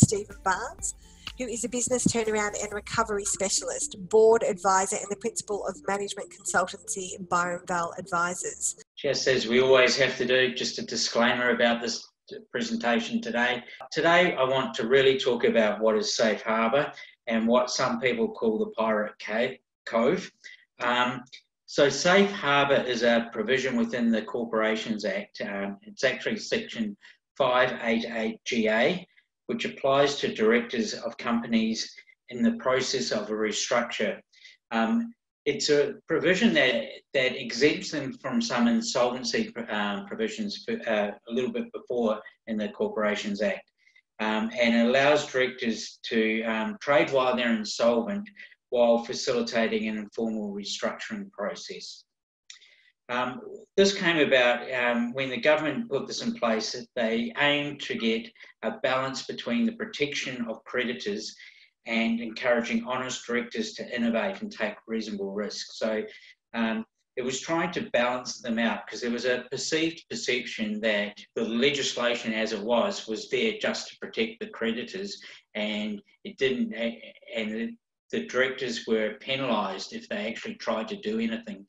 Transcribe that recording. Stephen Barnes, who is a business turnaround and recovery specialist, board advisor and the principal of management consultancy Byron Vale Advisors. Just as we always have to do, just a disclaimer about this presentation today. Today I want to really talk about what is Safe Harbour and what some people call the Pirate Cove. So Safe Harbour is a provision within the Corporations Act. It's actually Section 588GA, which applies to directors of companies in the process of a restructure. It's a provision that exempts them from some insolvency provisions a little bit before in the Corporations Act, and allows directors to trade while they're insolvent while facilitating an informal restructuring process. This came about when the government put this in place, that they aimed to get a balance between the protection of creditors and encouraging honest directors to innovate and take reasonable risks. So it was trying to balance them out, because there was a perceived perception that the legislation as it was there just to protect the creditors, and it didn't, and the directors were penalised if they actually tried to do anything.